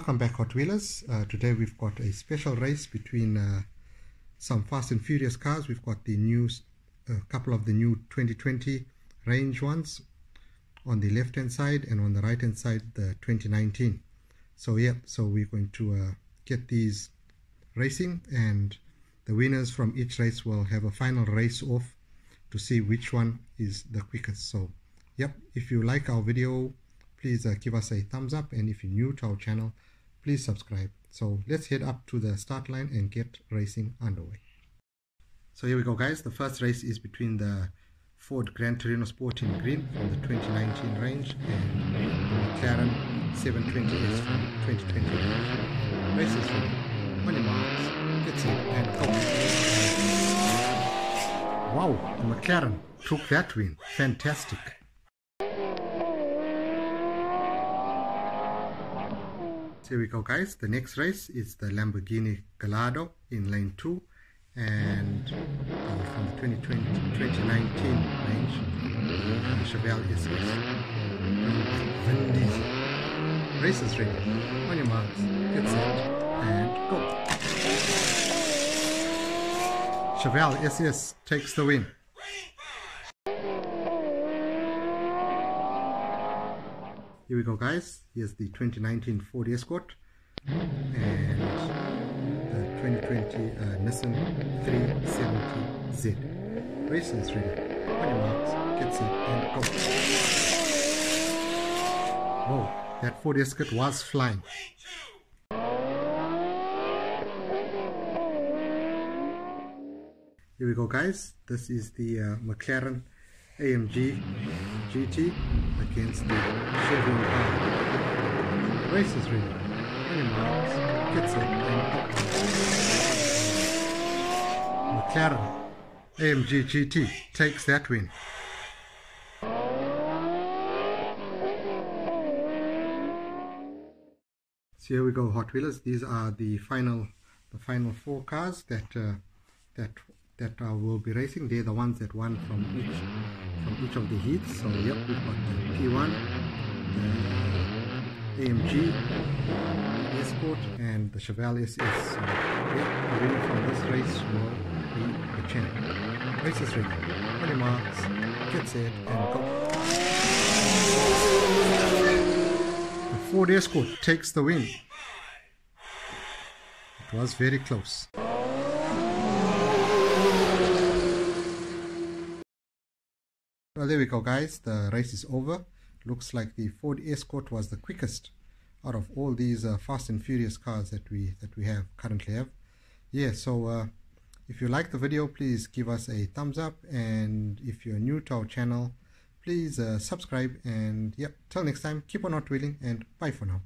Welcome back, Hot Wheelers. Today we've got a special race between some Fast and Furious cars. We've got the new, couple of the new 2020 range ones on the left hand side, and on the right hand side the 2019. So we're going to get these racing, and the winners from each race will have a final race off to see which one is the quickest. So yep, if you like our video, please give us a thumbs up, and if you're new to our channel, please subscribe. So let's head up to the start line and get racing underway. So here we go, guys. The first race is between the Ford Gran Torino Sport in green from the 2019 range and the McLaren 720S from 2020 range. Races from money marks, it's it, and go. Wow, the McLaren took that win. Fantastic. Here we go, guys. The next race is the Lamborghini Gallardo in lane 2, and from the 2019 range, the Chevelle SS. Vin Diesel. Race is ready. On your marks, get set, and go. Chevelle SS takes the win. Here we go, guys. Here's the 2019 Ford Escort and the 2020 Nissan 370Z. Race is ready. On your marks, get set, and go. Whoa, that Ford Escort was flying. Here we go, guys. This is the McLaren AMG GT against the Chevelle car. Race is ready. Gets it and up. McLaren AMG GT takes that win. So here we go, Hot Wheelers. These are the final four cars that will be racing. They're the ones that won from each of the heats. So yep, we've got the P1, the AMG Escort, and the Chevelle SS. So yep, the winner from this race will be the champion. Race is ready. On your marks, get set, and go. The Ford Escort takes the win. It was very close. Well, there we go, guys. The race is over. Looks like the Ford Escort was the quickest out of all these Fast and Furious cars that we currently have. Yeah, so if you like the video, please give us a thumbs up, and if you're new to our channel, please subscribe, and yep, till next time, keep on hot wheeling, and bye for now.